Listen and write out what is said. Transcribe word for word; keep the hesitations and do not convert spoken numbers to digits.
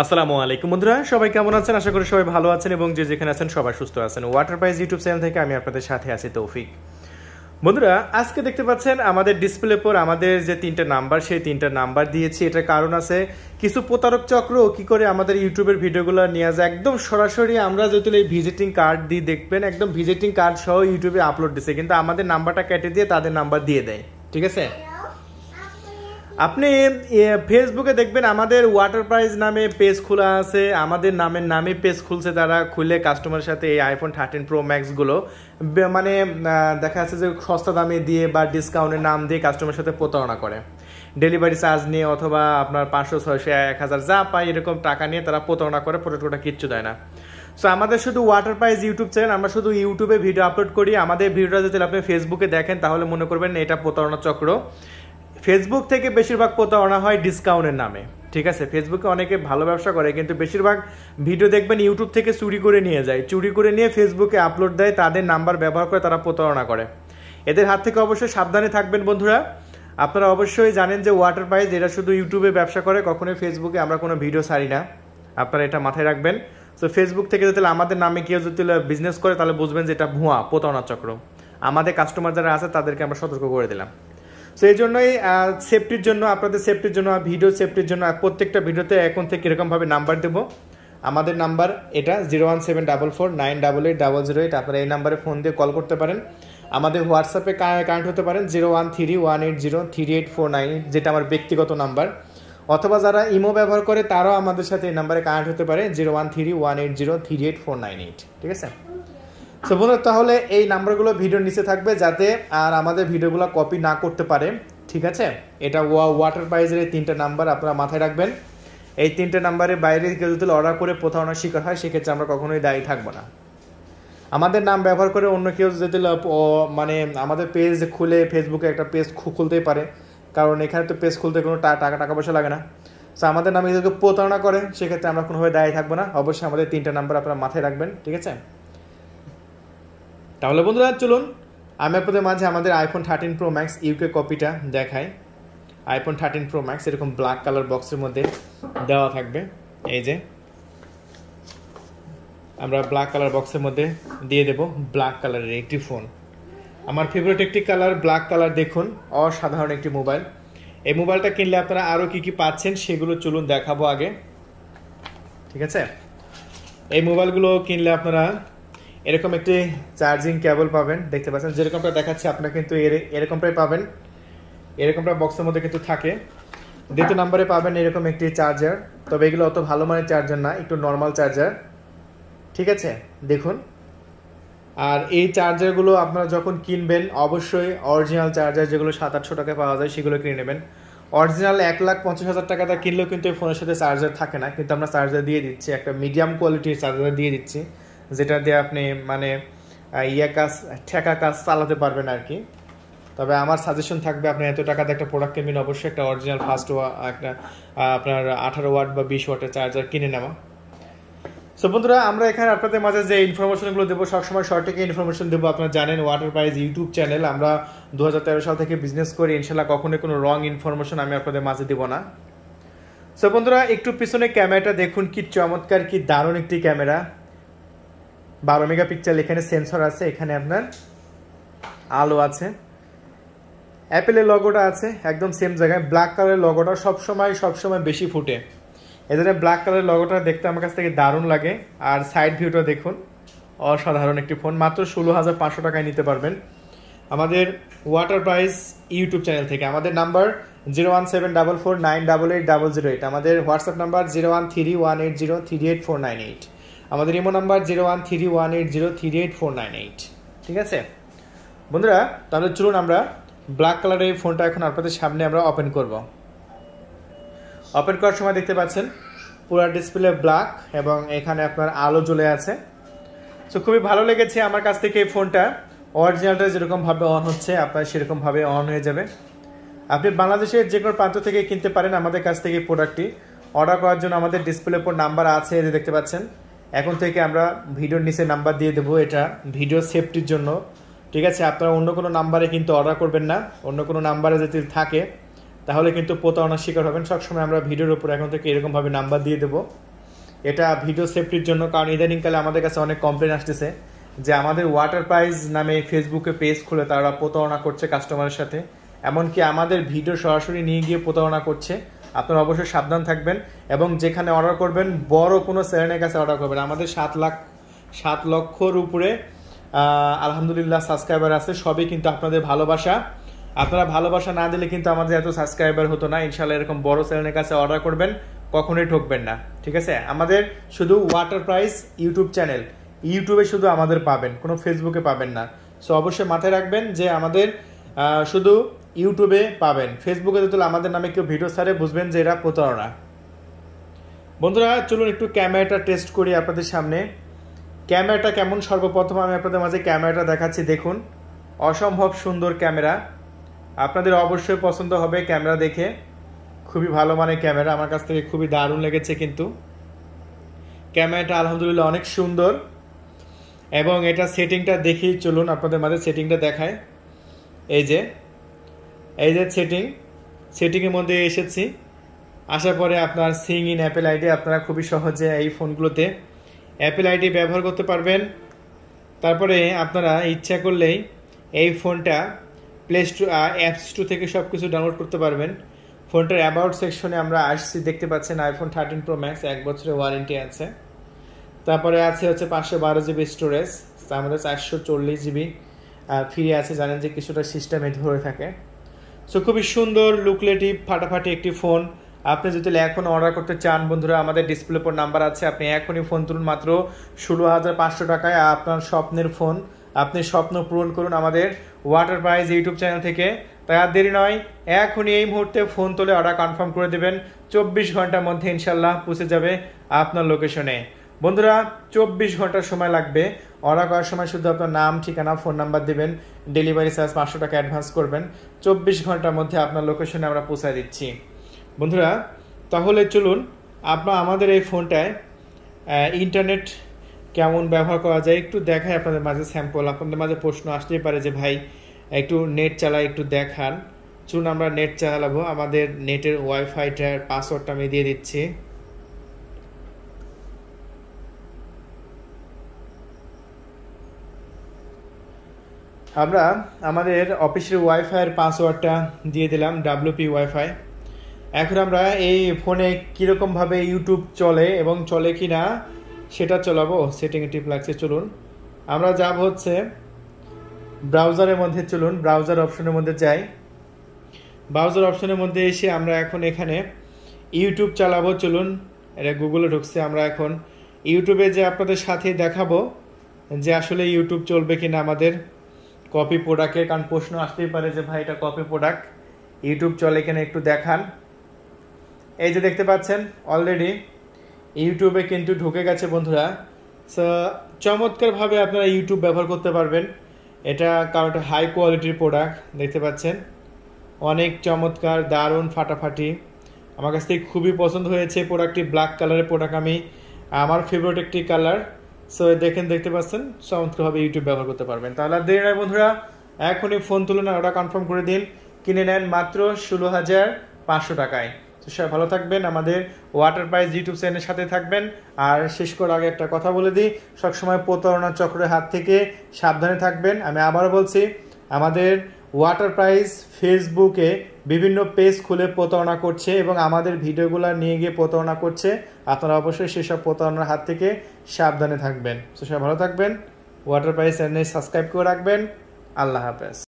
আসসালামু আলাইকুম বন্ধুরা, সবাই কেমন আছেন? আশা করি সবাই ভালো আছেন এবং যে যেখানে আছেন সবাই সুস্থ আছেন। ওয়াটার প্রাইস ইউটিউব চ্যানেল থেকে আমি আপনাদের সাথে আছি তৌফিক। বন্ধুরা, আজকে দেখতে পাচ্ছেন আমাদের ডিসপ্লে পর আমাদের যে তিনটা নাম্বার, সেই তিনটা নাম্বার দিয়েছি। এটার কারণ আছে, কিছু প্রতারক চক্র কী করে আমাদের ইউটিউবের ভিডিওগুলো নিয়ে যায় একদম সরাসরি। আমরা যেহেতু এই ভিজিটিং কার্ড দিয়ে দেখবেন, একদম ভিজিটিং কার্ড সহ ইউটিউবে আপলোড দিচ্ছে, কিন্তু আমাদের নাম্বারটা কেটে দিয়ে তাদের নাম্বার দিয়ে দেয়। ঠিক আছে, আপনি ফেসবুকে দেখবেন আমাদের ওয়াটার প্রাইস নামে পেজ খোলা আছে, আমাদের নামের নামে পেজ খুলছে তারা। খুলে কাস্টমারের সাথে এই আইফোন থার্টিন প্রো ম্যাক্সগুলো মানে দেখা যাচ্ছে যে সস্তা দামে দিয়ে বা ডিসকাউন্টের নাম দিয়ে কাস্টমারের সাথে প্রতারণা করে। ডেলিভারি চার্জ নিয়ে অথবা আপনার পাঁচশো ছয়শো এক হাজার যা পায় এরকম টাকা নিয়ে তারা প্রতারণা করে, প্রোডাক্টটা কিচ্ছু দেয় না। সো আমাদের শুধু ওয়াটার প্রাইস ইউটিউব চ্যানেল, আমরা শুধু ইউটিউবে ভিডিও আপলোড করি। আমাদের ভিডিওটা যদি আপনি ফেসবুকে দেখেন তাহলে মনে করবেন এটা প্রতারণা চক্র। ফেসবুক থেকে বেশিরভাগ প্রতারণা হয় ডিসকাউন্টের নামে। ঠিক আছে, ফেসবুকে অনেকে ভালো ব্যবসা করে, কিন্তু বেশিরভাগ ভিডিও দেখবেন ইউটিউব থেকে চুরি করে নিয়ে যায়, চুরি করে নিয়ে ফেসবুকে আপলোড দেয়, তাদের নাম্বার ব্যবহার করে তারা প্রতারণা করে। এদের হাত থেকে অবশ্যই সাবধানে থাকবেন বন্ধুরা। আপনারা অবশ্যই জানেন যে ওয়াটার প্রাইস এটা শুধু ইউটিউবে ব্যবসা করে, কখনোই ফেসবুকে আমরা কোনো ভিডিও ছাড়ি না, আপনারা এটা মাথায় রাখবেন। সো ফেসবুক থেকে যদি আমাদের নামে কেউ যদি বিজনেস করে তাহলে বুঝবেন যে এটা ভুয়া প্রতারণা চক্র। আমাদের কাস্টমার যারা আছে তাদেরকে আমরা সতর্ক করে দিলাম। সো এই জন্যই সেফটির জন্য, আপনাদের সেফটির জন্য, ভিডিও সেফটির জন্য প্রত্যেকটা ভিডিওতে এখন থেকে এরকমভাবে নাম্বার দেবো। আমাদের নাম্বার এটা zero one seven double four nine double eight double zero eight. আপনারা এই নাম্বারে ফোন দিয়ে কল করতে পারেন। আমাদের হোয়াটসঅ্যাপে কানেক্ট হতে পারেন zero one three one eight zero three eight four nine, যেটা আমার ব্যক্তিগত নাম্বার। অথবা যারা ইমো ব্যবহার করে তারাও আমাদের সাথে এই নাম্বারে কানেক্ট হতে পারে zero one three one eight zero three eight four nine eight. ঠিক আছে, সো বন্ধুরা তাহলে এই নাম্বারগুলো ভিডিওর নিচে থাকবে যাতে আর আমাদের ভিডিওগুলো কপি না করতে পারে। ঠিক আছে, এটা ওয়াটার প্রাইসের এই তিনটা নাম্বার আপনারা মাথায় রাখবেন। এই তিনটে নাম্বারের বাইরে কেউ যদি অর্ডার করে প্রতারণার শিকার হয় সেক্ষেত্রে আমরা কখনোই দায়ী থাকবো না। আমাদের নাম ব্যবহার করে অন্য কেউ যদি মানে আমাদের পেজ খুলে, ফেসবুকে একটা পেজ খুলতেই পারে, কারণ এখানে তো পেজ খুলতে কোনো টাকা টাকা পয়সা লাগে না। সো আমাদের নামে যদি প্রতারণা করে সেক্ষেত্রে আমরা কোনোভাবে দায়ী থাকবো না। অবশ্যই আমাদের তিনটা নাম্বার আপনারা মাথায় রাখবেন। ঠিক আছে, তাহলে বন্ধুরা চলুন আমি আপনাদের মাঝে আমাদের iPhone thirteen pro max UK কপিটা দেখাই। আইফোন থার্টিন প্রো ম্যাক্স এরকম ব্ল্যাক কালার বক্সের মধ্যে দেওয়া থাকবে। এই যে আমরা ব্ল্যাক কালার বক্সের মধ্যে দিয়ে দেব ব্ল্যাক কালারের একটি ফোন। আমার ফেভারিট একটি কালার ব্ল্যাক কালার। দেখুন অসাধারণ একটি মোবাইল। এই মোবাইলটা কিনলে আপনারা আরও কী কী পাচ্ছেন সেগুলো চলুন দেখাবো আগে। ঠিক আছে, এই মোবাইলগুলো কিনলে আপনারা এরকম একটি চার্জিং কেবল পাবেন, দেখতে পাচ্ছেন যেরকমটা দেখাচ্ছি আপনারা কিন্তু এর এরকমটাই পাবেন। এরকমটা বক্সের মধ্যে কিন্তু থাকে। দ্বিতীয় নম্বরে পাবেন এরকম একটি চার্জার, তবে এগুলো অত ভালো মানের চার্জার না, একটু নর্মাল চার্জার। ঠিক আছে, দেখুন। আর এই চার্জারগুলো আপনারা যখন কিনবেন অবশ্যই অরিজিনাল চার্জার, যেগুলো সাত আটশো টাকায় পাওয়া যায় সেগুলো কিনে নেবেন। অরিজিনাল এক লাখ পঞ্চাশ হাজার টাকা তা কিনলেও কিন্তু এই ফোনের সাথে চার্জার থাকে না, কিন্তু আমরা চার্জার দিয়ে দিচ্ছি, একটা মিডিয়াম কোয়ালিটির চার্জার দিয়ে দিচ্ছি, যেটা দিয়ে আপনি মানে ইয়া কাজ ঠেকা কাজ চালাতে পারবেন আর কি। তবে আমার সাজেশন থাকবে আপনি এত টাকাতে একটা প্রোডাক্ট কিনবেন অবশ্যই একটা অরিজিনাল ফার্স্ট ওয়া একটা আপনার আঠারো ওয়াট বা বিশ ওয়াটের চার্জার কিনে নেওয়া। সো বন্ধুরা আমরা এখানে আপনাদের মাঝে যে ইনফরমেশনগুলো দেবো সবসময় সঠিক ইনফরমেশন দেবো। আপনারা জানেন ওয়াটার প্রাইস ইউটিউব চ্যানেল, আমরা দু হাজার তেরো সাল থেকে বিজনেস করি। ইনশাল্লাহ কখনোই কোনো রং ইনফরমেশন আমি আপনাদের মাঝে দেবো না। সো বন্ধুরা একটু পিছনে ক্যামেরাটা দেখুন, কি চমৎকার, কি দারুণ একটি ক্যামেরা। বারো মেগা পিক্সেল এখানে সেন্সর আছে, এখানে আপনার আলো আছে, অ্যাপেলের লগোটা আছে একদম সেম জায়গায়। ব্ল্যাক কালারের লগোটা সবসময় সবসময় বেশি ফুটে, এই জন্য ব্ল্যাক কালারের লগোটা দেখতে আমার কাছ থেকে দারুণ লাগে। আর সাইড ভিউটা দেখুন, অসাধারণ একটি ফোন। মাত্র ষোলো হাজার পাঁচশো টাকায় নিতে পারবেন আমাদের ওয়াটার প্রাইস ইউটিউব চ্যানেল থেকে। আমাদের number zero one seven double four nine double eight double zero eight. আমাদের WhatsApp number zero one three one eight zero three eight four nine eight. আমাদের imo number zero one three one eight zero three eight four nine eight. ঠিক আছে বন্ধুরা, তাহলে চলুন আমরা black কালারের এই ফোনটা এখন আপনাদের সামনে আমরা ওপেন করব। ওপেন করার সময় দেখতে পাচ্ছেন পুরো ডিসপ্লে ব্ল্যাক এবং এখানে আপনার আলো জ্বলে আছে। সো খুবই ভালো লেগেছে আমার কাছ থেকে এই ফোনটা। অরিজিনালটা যেরকমভাবে অন হচ্ছে আপনার সেরকমভাবে অন হয়ে যাবে। আপনি বাংলাদেশের যে কোনো প্রান্ত থেকে কিনতে পারেন আমাদের কাছ থেকে প্রোডাক্টটি। অর্ডার করার জন্য আমাদের ডিসপ্লের উপর নাম্বার আছে, এই যে দেখতে পাচ্ছেন। এখন থেকে আমরা ভিডিওর নিচে নাম্বার দিয়ে দেবো, এটা ভিডিও সেফটির জন্য। ঠিক আছে, আপনারা অন্য কোনো নাম্বারে কিন্তু অর্ডার করবেন না। অন্য কোনো নাম্বারে যদি থাকে তাহলে কিন্তু প্রতারণার শিকার হবেন। সবসময় আমরা ভিডিওর উপর এখন থেকে এরকমভাবে নাম্বার দিয়ে দেবো, এটা ভিডিও সেফটির জন্য। কারণ ইদানিংকালে আমাদের কাছে অনেক কমপ্লেন আসতেছে যে আমাদের ওয়াটার প্রাইস নামে ফেসবুকে পেজ খুলে তারা প্রতারণা করছে কাস্টমারের সাথে, এমনকি আমাদের ভিডিও সরাসরি নিয়ে গিয়ে প্রতারণা করছে। আপনারা অবশ্যই সাবধান থাকবেন এবং যেখানে অর্ডার করবেন বড় কোনো সেলেনের কাছে অর্ডার করবেন। আমাদের সাত লাখ সাত লক্ষর উপরে আলহামদুলিল্লাহ সাবস্ক্রাইবার আছে, সবই কিন্তু আপনাদের ভালোবাসা। আপনারা ভালোবাসা না দিলে কিন্তু আমাদের এত সাবস্ক্রাইবার হতো না। ইনশাল্লাহ এরকম বড় সেলেনের কাছে অর্ডার করবেন, কখনোই ঠকবেন না, ঠিক আছে? আমাদের শুধু ওয়াটার প্রাইস ইউটিউব চ্যানেল, ইউটিউবে শুধু আমাদের পাবেন, কোনো ফেসবুকে পাবেন না। সো অবশ্যই মাথায় রাখবেন যে আমাদের শুধু ইউটিউবে পাবেন। ফেসবুকে যদি আমাদের নামে কেউ ভিডিও ছাড়ে বুঝবেন যে এরা প্রতারণা। বন্ধুরা চলুন একটু ক্যামেরাটা টেস্ট করি আপনাদের সামনে। ক্যামেরাটা কেমন, সর্বপ্রথম আমি আপনাদের মাঝে ক্যামেরাটা দেখাচ্ছি। দেখুন অসম্ভব সুন্দর ক্যামেরা, আপনাদের অবশ্যই পছন্দ হবে। ক্যামেরা দেখে খুবই ভালো মানের ক্যামেরা, আমার কাছ থেকে খুবই দারুণ লেগেছে। কিন্তু ক্যামেরাটা আলহামদুলিল্লাহ অনেক সুন্দর এবং এটা সেটিংটা দেখি, চলুন আপনাদের মাঝে সেটিংটা দেখায়। এই যে এই যে সেটিং, সেটিংয়ের মধ্যে এসেছি। আসার পরে আপনার সিং ইন অ্যাপেল আইডি, আপনারা খুবই সহজে এই ফোনগুলোতে অ্যাপেল আইডি ব্যবহার করতে পারবেন। তারপরে আপনারা ইচ্ছা করলেই এই ফোনটা প্লে স্টোর অ্যাপস টু থেকে সব কিছু ডাউনলোড করতে পারবেন। ফোনটার অ্যাবাউট সেকশনে আমরা আসছি, দেখতে পাচ্ছেন আইফোন থার্টিন প্রো ম্যাক্স এক বছরের ওয়ারেন্টি আছে। তারপরে আছে হচ্ছে পাঁচশো বারো জিবি স্টোরেজ, তার মধ্যে চারশো চল্লিশ জিবি ফ্রি আছে, জানেন যে কিছুটা সিস্টেমে ধরে থাকে। সো খুবই সুন্দর লুকলেটিভ ফাটাফাটি একটি ফোন। আপনি যদি এখন অর্ডার করতে চান বন্ধুরা, আমাদের ডিসপ্লে পর নাম্বার আছে, আপনি এখনই ফোন তুলুন মাত্র ষোলো হাজার পাঁচশো টাকায়। আপনার স্বপ্নের ফোন, আপনি স্বপ্ন পূরণ করুন আমাদের ওয়াটার প্রাইস ইউটিউব চ্যানেল থেকে। তাই আর দেরি নয়, এখনই এই মুহূর্তে ফোন তুলে অর্ডার কনফার্ম করে দেবেন। চব্বিশ ঘন্টার মধ্যে ইনশাল্লাহ পৌঁছে যাবে আপনার লোকেশনে। বন্ধুরা চব্বিশ ঘন্টা সময় লাগবে। অর্ডার করার সময় শুধু আপনার নাম, ঠিকানা, ফোন নাম্বার দেবেন, ডেলিভারি চার্জ পাঁচশো টাকা অ্যাডভান্স করবেন। চব্বিশ ঘন্টার মধ্যে আপনার লোকেশনে আমরা পৌঁছায় দিচ্ছি। বন্ধুরা তাহলে চলুন আপনার আমাদের এই ফোনটায় ইন্টারনেট কেমন ব্যবহার করা যায় একটু দেখায় আপনাদের মাঝে স্যাম্পল। আপনাদের মাঝে প্রশ্ন আসতেই পারে যে ভাই একটু নেট চালায়, একটু দেখান। চলুন আমরা নেট চালাবো। আমাদের নেটের ওয়াইফাইটার পাসওয়ার্ডটা আমি দিয়ে দিচ্ছি। আমরা আমাদের অফিসের ওয়াইফাইয়ের পাসওয়ার্ডটা দিয়ে দিলাম, ডাব্লুপি ওয়াইফাই। এখন আমরা এই ফোনে কীরকমভাবে ইউটিউব চলে এবং চলে কি না সেটা চলাবো। সেটিংয়ে টিপ লাগছে, চলুন আমরা যাব হচ্ছে ব্রাউজারের মধ্যে। চলুন ব্রাউজার অপশনের মধ্যে যাই। ব্রাউজার অপশনের মধ্যে এসে আমরা এখন এখানে ইউটিউব চালাবো। চলুন, এটা গুগলে ঢুকছে। আমরা এখন ইউটিউবে যে আপনাদের সাথে দেখাবো যে আসলে ইউটিউব চলবে কি না আমাদের কপি প্রোডাক্টের। কারণ প্রশ্ন আসতেই পারে যে ভাই এটা কপি প্রোডাক্ট, ইউটিউব চলে কিনা একটু দেখান। এই যে দেখতে পাচ্ছেন অলরেডি ইউটিউবে কিন্তু ঢুকে গেছে বন্ধুরা। সো চমৎকারভাবে আপনারা ইউটিউব ব্যবহার করতে পারবেন। এটা কারণ এটা হাই কোয়ালিটির প্রোডাক্ট, দেখতে পাচ্ছেন অনেক চমৎকার, দারুণ, ফাটাফাটি। আমার কাছ থেকে খুবই পছন্দ হয়েছে প্রোডাক্টটি। ব্ল্যাক কালারের প্রোডাক্ট, আমি আমার ফেভারিট একটি কালার। সো দেখেন, দেখতে পাচ্ছেন চমৎকারভাবে ইউটিউব ব্যবহার করতে পারবেন। তাহলে আর দেরি নয় বন্ধুরা, এখনই ফোন তুলুন, ওটা কনফার্ম করে দিন, কিনে নেন মাত্র ষোলো হাজার পাঁচশো টাকায়। তো সবাই ভালো থাকবেন, আমাদের ওয়াটার প্রাইস ইউটিউব চ্যানেলের সাথে থাকবেন। আর শেষ করার আগে একটা কথা বলে দিই, সবসময় প্রতারণা চক্রের হাত থেকে সাবধানে থাকবেন। আমি আবারও বলছি, আমাদের ওয়াটার প্রাইস ফেসবুকে বিভিন্ন পেজ খুলে প্রতারণা করছে এবং আমাদের ভিডিওগুলো নিয়ে গিয়ে প্রতারণা করছে। আপনারা অবশ্যই সেসব প্রতারণার হাত থেকে সাবধানে থাকবেন। তো সবাই ভালো থাকবেন, ওয়াটার প্রাইস চ্যানেল সাবস্ক্রাইব করে রাখবেন। আল্লাহ হাফেজ।